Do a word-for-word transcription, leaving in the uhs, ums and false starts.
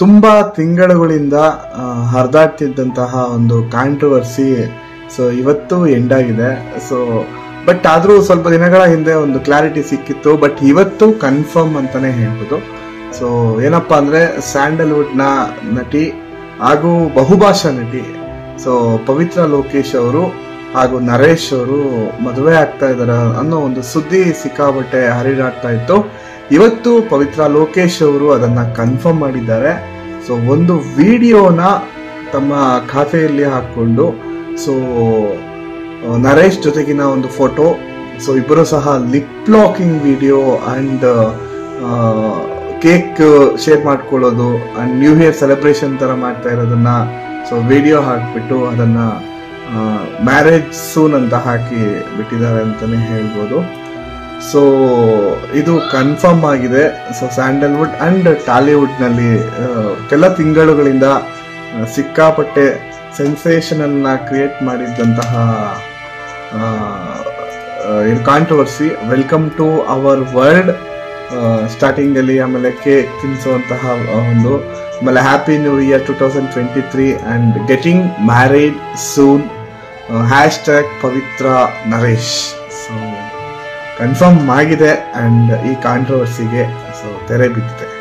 ತುಂಬಾ ತಿಂಗಳುಗಳಿಂದ ಹರಿದಾಡ್ತಿದ್ದಂತಹ ಒಂದು ಕಾಂಟ್ರವರ್ಸಿ ಸೊ ಇವತ್ತು ಎಂಡ್ ಆಗಿದೆ. ಸೊ ಬಟ್ ಆದರೂ ಸ್ವಲ್ಪ ದಿನಗಳ ಹಿಂದೆ ಒಂದು ಕ್ಲಾರಿಟಿ ಸಿಕ್ಕಿತ್ತು, ಬಟ್ ಇವತ್ತು ಕನ್ಫರ್ಮ್ ಅಂತಾನೆ ಹೇಳ್ಬೋದು. ಸೊ ಏನಪ್ಪಾ ಅಂದರೆ ಸ್ಯಾಂಡಲ್ವುಡ್ನ ನಟಿ ಹಾಗೂ ಬಹುಭಾಷಾ ನಟಿ ಸೊ ಪವಿತ್ರ ಲೋಕೇಶ್ ಅವರು ಹಾಗೂ ನರೇಶ್ ಅವರು ಮದುವೆ ಆಗ್ತಾ ಇದ್ದಾರೆ ಅನ್ನೋ ಒಂದು ಸುದ್ದಿ ಸಿಕ್ಕಾಬಟ್ಟೆ ಹರಿದಾಡ್ತಾ ಇತ್ತು. ಇವತ್ತು ಪವಿತ್ರ ಲೋಕೇಶ್ ಅವರು ಅದನ್ನು ಕನ್ಫರ್ಮ್ ಮಾಡಿದ್ದಾರೆ. ಸೊ ಒಂದು ವಿಡಿಯೋನ ತಮ್ಮ ಖಾತೆಯಲ್ಲಿ ಹಾಕ್ಕೊಂಡು ಸೊ ನರೇಶ್ ಜೊತೆಗಿನ ಒಂದು ಫೋಟೋ, ಸೊ ಇಬ್ಬರು ಸಹ lip locking video and cake share ಮಾಡ್ಕೊಳ್ಳೋದು ಆ್ಯಂಡ್ ನ್ಯೂ ಇಯರ್ ಸೆಲೆಬ್ರೇಷನ್ ಥರ ಮಾಡ್ತಾ ಇರೋದನ್ನು ಸೊ ವಿಡಿಯೋ ಹಾಕಿಬಿಟ್ಟು ಅದನ್ನು ಮ್ಯಾರೇಜ್ ಸೂನ್ ಅಂತ ಹಾಕಿ ಬಿಟ್ಟಿದ್ದಾರೆ ಅಂತಲೇ ಹೇಳ್ಬೋದು. ಸೊ ಇದು ಕನ್ಫರ್ಮ್ ಆಗಿದೆ. ಸೊ ಸ್ಯಾಂಡಲ್ವುಡ್ ಆ್ಯಂಡ್ ಟಾಲಿವುಡ್ನಲ್ಲಿ ಕೆಲ ತಿಂಗಳುಗಳಿಂದ ಸಿಕ್ಕಾಪಟ್ಟೆ ಸೆನ್ಸೇಷನನ್ನು ಕ್ರಿಯೇಟ್ ಮಾಡಿದ್ದಂತಹ controversy welcome to our world ಸ್ಟಾರ್ಟಿಂಗಲ್ಲಿ, ಆಮೇಲೆ ಕೇಕ್ ತಿನ್ನಿಸುವಂತಹ ಒಂದು, ಆಮೇಲೆ happy new year two thousand twenty three and getting married soon, hashtag Pavithra Naresh. So confirm ಆಗಿದೆ ಆ್ಯಂಡ್ ಈ ಕಾಂಟ್ರವರ್ಸಿಗೆ ಸೊ ತೆರೆ ಬಿದ್ದಿದೆ.